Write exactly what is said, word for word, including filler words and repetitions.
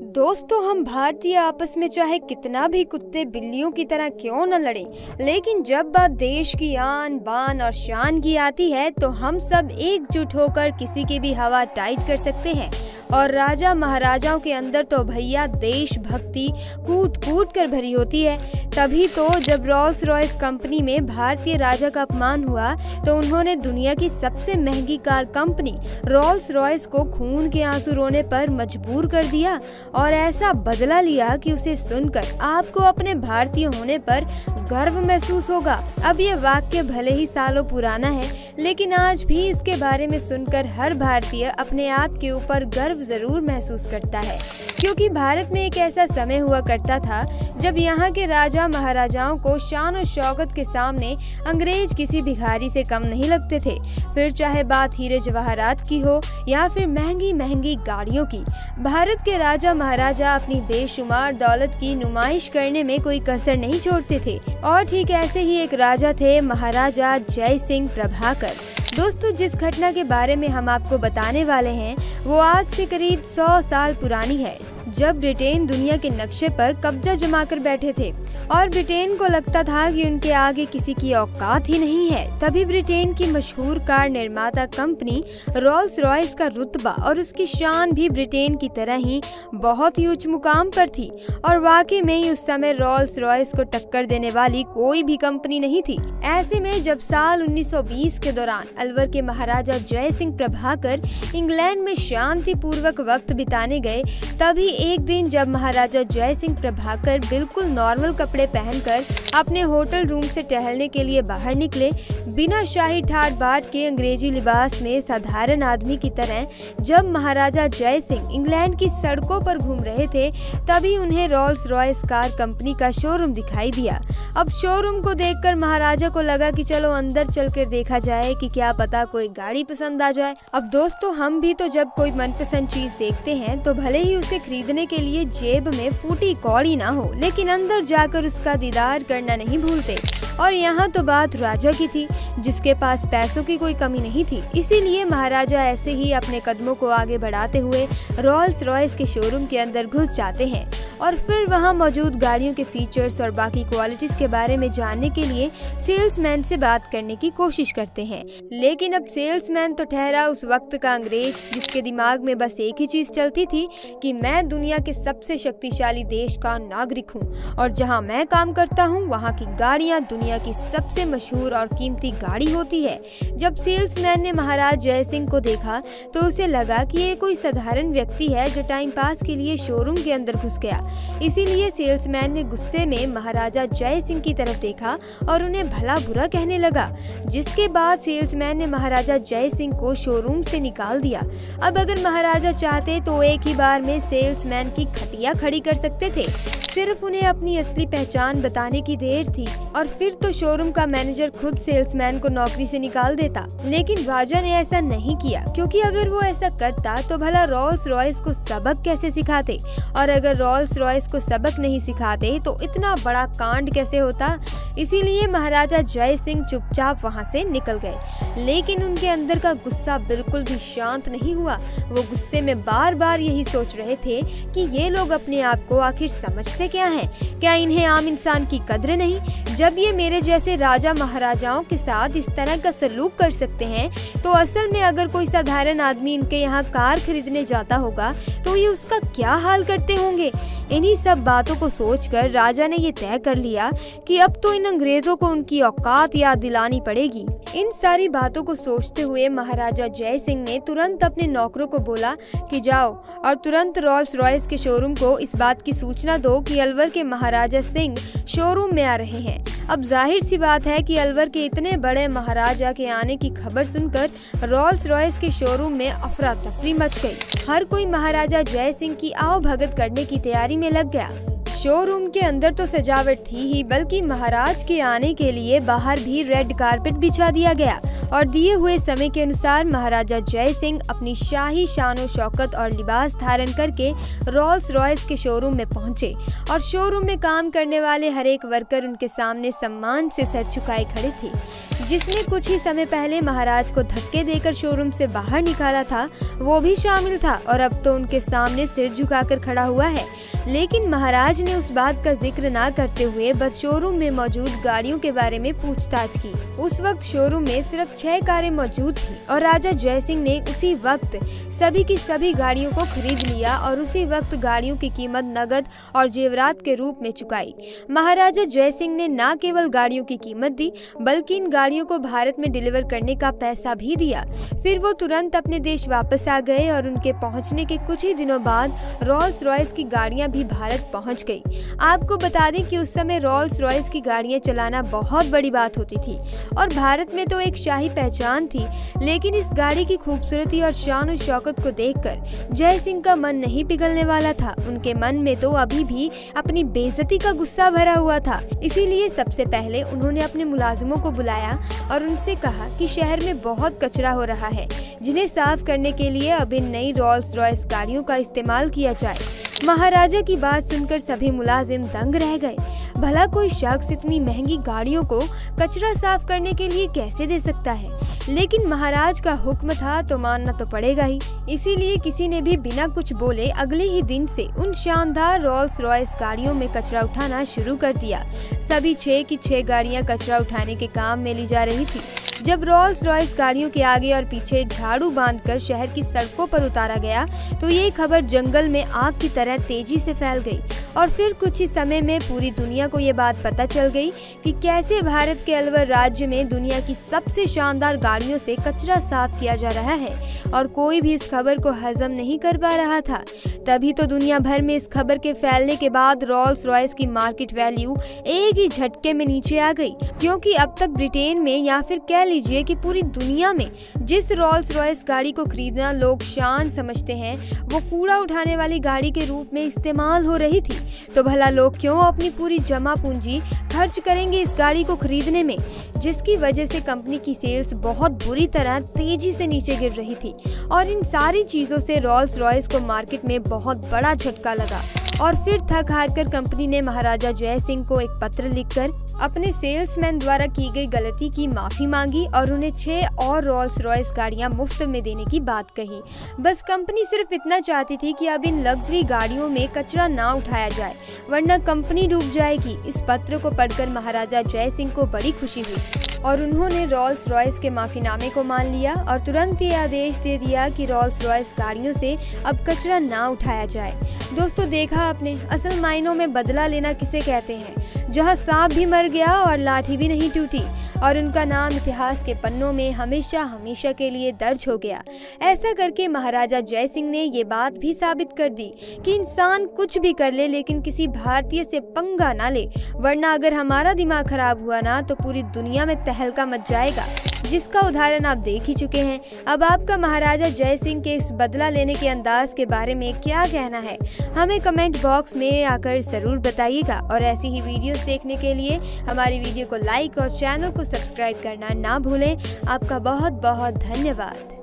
दोस्तों, हम भारतीय आपस में चाहे कितना भी कुत्ते बिल्लियों की तरह क्यों न लड़ें, लेकिन जब बात देश की आन बान और शान की आती है तो हम सब एकजुट होकर किसी की भी हवा टाइट कर सकते हैं। और राजा महाराजाओं के अंदर तो भैया देशभक्ति कूट कूट कर भरी होती है। तभी तो जब रॉल्स रॉयस कंपनी में भारतीय राजा का अपमान हुआ तो उन्होंने दुनिया की सबसे महंगी कार कंपनी रॉल्स रॉयस को खून के आंसू रोने पर मजबूर कर दिया और ऐसा बदला लिया कि उसे सुनकर आपको अपने भारतीय होने पर गर्व महसूस होगा। अब ये वाक्य भले ही सालों पुराना है, लेकिन आज भी इसके बारे में सुनकर हर भारतीय अपने आप के ऊपर गर्व जरूर महसूस करता है, क्योंकि भारत में एक ऐसा समय हुआ करता था जब यहाँ के राजा महाराजाओं को शान और शौकत के सामने अंग्रेज किसी भिखारी से कम नहीं लगते थे। फिर चाहे बात हीरे जवाहरात की हो या फिर महंगी महंगी गाड़ियों की, भारत के राजा महाराजा अपनी बेशुमार दौलत की नुमाइश करने में कोई कसर नहीं छोड़ते थे। और ठीक ऐसे ही एक राजा थे महाराजा जय सिंह प्रभाकर। दोस्तों, जिस घटना के बारे में हम आपको बताने वाले हैं वो आज से करीब सौ साल पुरानी है, जब ब्रिटेन दुनिया के नक्शे पर कब्जा जमा कर बैठे थे और ब्रिटेन को लगता था कि उनके आगे किसी की औकात ही नहीं है। तभी ब्रिटेन की मशहूर कार निर्माता कंपनी रॉल्स रॉयस का रुतबा और उसकी शान भी ब्रिटेन की तरह ही बहुत ही उच्च मुकाम पर थी और वाकई में ही उस समय रॉल्स रॉयस को टक्कर देने वाली कोई भी कंपनी नहीं थी। ऐसे में जब साल उन्नीस सौ बीस के दौरान अलवर के महाराजा जय सिंह प्रभाकर इंग्लैंड में शांतिपूर्वक वक्त बिताने गए, तभी एक दिन जब महाराजा जय सिंह प्रभाकर बिल्कुल नॉर्मल कपड़े पहनकर अपने होटल रूम से टहलने के लिए बाहर निकले, बिना शाही ठाट बाट के अंग्रेजी लिबास में साधारण आदमी की तरह जब महाराजा जय सिंह इंग्लैंड की सड़कों पर घूम रहे थे, तभी उन्हें रॉल्स रॉयस कार कंपनी का शोरूम दिखाई दिया। अब शोरूम को देखकर महाराजा को लगा कि चलो अंदर चल कर देखा जाए कि क्या पता कोई गाड़ी पसंद आ जाए। अब दोस्तों, हम भी तो जब कोई मनपसंद चीज देखते हैं तो भले ही उसे खरीद देखने के लिए जेब में फूटी कौड़ी ना हो, लेकिन अंदर जाकर उसका दीदार करना नहीं भूलते। और यहाँ तो बात राजा की थी, जिसके पास पैसों की कोई कमी नहीं थी। इसीलिए महाराजा ऐसे ही अपने कदमों को आगे बढ़ाते हुए रॉल्स रॉयस के शोरूम के अंदर घुस जाते हैं और फिर वहाँ मौजूद गाड़ियों के फीचर्स और बाकी क्वालिटीज के बारे में जानने के लिए सेल्समैन से बात करने की कोशिश करते हैं। लेकिन अब सेल्समैन तो ठहरा उस वक्त का अंग्रेज, जिसके दिमाग में बस एक ही चीज चलती थी कि मैं दुनिया के सबसे शक्तिशाली देश का नागरिक हूँ और जहाँ मैं काम करता हूँ वहाँ की गाड़ियाँ दुनिया की सबसे मशहूर और कीमती गाड़ी होती है। जब सेल्समैन ने महाराज जय सिंह को देखा तो उसे लगा कि ये कोई साधारण व्यक्ति है जो टाइम पास के लिए शोरूम के अंदर घुस गया। इसीलिए सेल्समैन ने गुस्से में महाराजा जय सिंह की तरफ देखा और उन्हें भला बुरा कहने लगा, जिसके बाद सेल्समैन ने महाराजा जय सिंह को शोरूम से निकाल दिया। अब अगर महाराजा चाहते तो एक ही बार में सेल्समैन की खटिया खड़ी कर सकते थे, सिर्फ उन्हें अपनी असली पहचान बताने की देर थी और फिर तो शोरूम का मैनेजर खुद सेल्समैन को नौकरी से निकाल देता। लेकिन राजा ने ऐसा नहीं किया, क्योंकि अगर वो ऐसा करता तो भला रॉल्स रॉयस को सबक कैसे सिखाते, और अगर रॉल्स रॉयस को सबक नहीं सिखाते तो इतना बड़ा कांड कैसे होता। इसीलिए महाराजा जय सिंह चुपचाप वहाँ से निकल गए, लेकिन उनके अंदर का गुस्सा बिल्कुल भी शांत नहीं हुआ। वो गुस्से में बार बार यही सोच रहे थे कि ये लोग अपने आप को आखिर समझते क्या हैं? क्या इन्हें आम इंसान की कद्र नहीं? जब ये मेरे जैसे राजा महाराजाओं के साथ इस तरह का सलूक कर सकते हैं, तो असल में अगर कोई साधारण आदमी इनके यहाँ कार खरीदने जाता होगा तो ये उसका क्या हाल करते होंगे। इन्हीं सब बातों को सोचकर राजा ने ये तय कर लिया कि अब तो इन अंग्रेजों को उनकी औकात याद दिलानी पड़ेगी। इन सारी बातों को सोचते हुए महाराजा जय सिंह ने तुरंत अपने नौकरों को बोला कि जाओ और तुरंत रॉल्स रॉयस के शोरूम को इस बात की सूचना दो कि अलवर के महाराजा सिंह शोरूम में आ रहे हैं। अब जाहिर सी बात है कि अलवर के इतने बड़े महाराजा के आने की खबर सुनकर रॉल्स रॉयस के शोरूम में अफरा तफरी मच गई। हर कोई महाराजा जय सिंह की आओ भगत करने की तैयारी में लग गया। शोरूम के अंदर तो सजावट थी ही, बल्कि महाराज के आने के लिए बाहर भी रेड कारपेट बिछा दिया गया और दिए हुए समय के अनुसार महाराजा जय सिंह अपनी शाही शान और शौकत और लिबास धारण करके रोल्स रॉयस के शोरूम में पहुंचे और शोरूम में काम करने वाले हर एक वर्कर उनके सामने सम्मान से सर झुकाए खड़े थे। जिसने कुछ ही समय पहले महाराज को धक्के देकर शोरूम से बाहर निकाला था वो भी शामिल था और अब तो उनके सामने सिर झुकाकर खड़ा हुआ है। लेकिन महाराज ने उस बात का जिक्र ना करते हुए बस शोरूम में मौजूद गाड़ियों के बारे में पूछताछ की। उस वक्त शोरूम में सिर्फ छह कारें मौजूद थी और राजा जय सिंह ने उसी वक्त सभी की सभी गाड़ियों को खरीद लिया और उसी वक्त गाड़ियों की कीमत नगद और जेवरात के रूप में चुकाई। महाराजा जय सिंह ने न केवल गाड़ियों की कीमत दी बल्कि इन गाड़ियों को भारत में डिलीवर करने का पैसा भी दिया। फिर वो तुरंत अपने देश वापस आ गए और उनके पहुँचने के कुछ ही दिनों बाद रोल्स रॉयस की गाड़ियाँ भी भारत पहुँच गई। आपको बता दें कि उस समय रोल्स रॉयस की गाड़ियाँ चलाना बहुत बड़ी बात होती थी और भारत में तो एक शाही पहचान थी। लेकिन इस गाड़ी की खूबसूरती और शान और शौकत को देखकर जय सिंह का मन नहीं पिघलने वाला था। उनके मन में तो अभी भी अपनी बेइज्जती का गुस्सा भरा हुआ था। इसीलिए सबसे पहले उन्होंने अपने मुलाजिमों को बुलाया और उनसे कहा कि शहर में बहुत कचरा हो रहा है, जिन्हें साफ करने के लिए अब इन नई रोल्स रॉयस गाड़ियों का इस्तेमाल किया जाए। महाराजा की बात सुनकर सभी मुलाजिम दंग रह गए। भला कोई शख्स इतनी महंगी गाड़ियों को कचरा साफ करने के लिए कैसे दे सकता है? लेकिन महाराज का हुक्म था तो मानना तो पड़ेगा ही। इसीलिए किसी ने भी बिना कुछ बोले अगले ही दिन से उन शानदार रोल्स रॉयस गाड़ियों में कचरा उठाना शुरू कर दिया। सभी छः की छः गाड़ियाँ कचरा उठाने के काम में ली जा रही थी। जब रोल्स रॉयस गाड़ियों के आगे और पीछे झाड़ू बांधकर शहर की सड़कों पर उतारा गया तो ये खबर जंगल में आग की तरह तेजी से फैल गई और फिर कुछ ही समय में पूरी दुनिया को ये बात पता चल गई कि कैसे भारत के अलवर राज्य में दुनिया की सबसे शानदार गाड़ियों से कचरा साफ किया जा रहा है और कोई भी इस खबर को हजम नहीं कर पा रहा था। तभी तो दुनिया भर में इस खबर के फैलने के बाद रोल्स रॉयस की मार्केट वैल्यू एक ही झटके में नीचे आ गई, क्योंकि अब तक ब्रिटेन में या फिर कह लीजिए कि पूरी दुनिया में जिस रोल्स रॉयस गाड़ी को खरीदना लोग शान समझते हैं वो कूड़ा उठाने वाली गाड़ी के रूप में इस्तेमाल हो रही थी। तो भला लोग क्यों अपनी पूरी जमा पूंजी खर्च करेंगे इस गाड़ी को खरीदने में, जिसकी वजह से कंपनी की सेल्स बहुत बुरी तरह तेजी से नीचे गिर रही थी। और इन सारी चीज़ों से रोल्स रॉयस को मार्केट में बहुत बड़ा झटका लगा और फिर थक हार कर कंपनी ने महाराजा जय सिंह को एक पत्र लिखकर अपने सेल्समैन द्वारा की गई गलती की माफ़ी मांगी और उन्हें छह और रोल्स रॉयस गाड़ियां मुफ्त में देने की बात कही। बस कंपनी सिर्फ इतना चाहती थी कि अब इन लग्जरी गाड़ियों में कचरा ना उठाया जाए वरना कंपनी डूब जाएगी। इस पत्र को पढ़कर महाराजा जय सिंह को बड़ी खुशी हुई और उन्होंने रोल्स रॉयस के माफ़ीनामे को मान लिया और तुरंत ये आदेश दे दिया कि रोल्स रॉयस गाड़ियों से अब कचरा ना उठाया जाए। दोस्तों, देखा आपने असल मायनों में बदला लेना किसे कहते हैं, जहां सांप भी मर गया और लाठी भी नहीं टूटी और उनका नाम इतिहास के पन्नों में हमेशा हमेशा के लिए दर्ज हो गया। ऐसा करके महाराजा जय सिंह ने ये बात भी साबित कर दी कि इंसान कुछ भी कर ले लेकिन किसी भारतीय से पंगा ना ले, वरना अगर हमारा दिमाग खराब हुआ ना तो पूरी दुनिया में तहलका मच जाएगा, जिसका उदाहरण आप देख ही चुके हैं। अब आपका महाराजा जय सिंह के इस बदला लेने के अंदाज के बारे में क्या कहना है हमें कमेंट बॉक्स में आकर ज़रूर बताइएगा और ऐसी ही वीडियोस देखने के लिए हमारी वीडियो को लाइक और चैनल को सब्सक्राइब करना ना भूलें। आपका बहुत बहुत धन्यवाद।